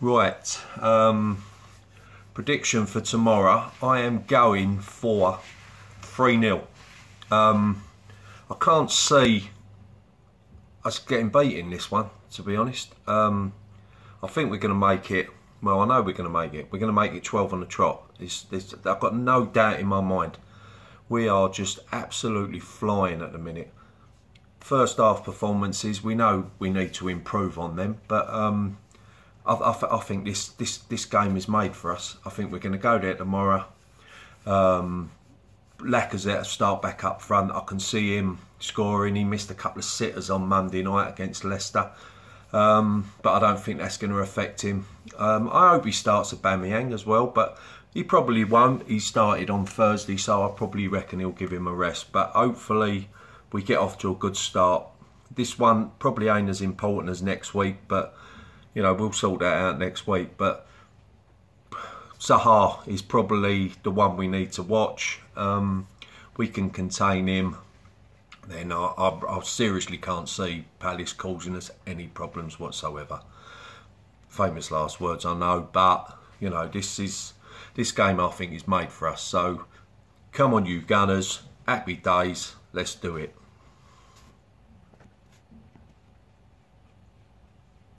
Right, prediction for tomorrow. I am going for 3-0. I can't see us getting beaten this one, to be honest. I think we're going to make it. Well, I know we're going to make it. We're going to make it 12 on the trot. I've got no doubt in my mind. We are just absolutely flying at the minute. First half performances, we know we need to improve on them, but I think this game is made for us. I think we're going to go there tomorrow. Lacazette start back up front. I can see him scoring. He missed a couple of sitters on Monday night against Leicester, but I don't think that's going to affect him. I hope he starts Aubameyang as well, but he probably won't. He started on Thursday, so I probably reckon he'll give him a rest. But hopefully we get off to a good start. This one probably ain't as important as next week, but you know, we'll sort that out next week. But Zaha is probably the one we need to watch. We can contain him, then I seriously can't see Palace causing us any problems whatsoever. Famous last words, I know, but you know, this game I think is made for us. So come on, you Gunners, happy days, let's do it.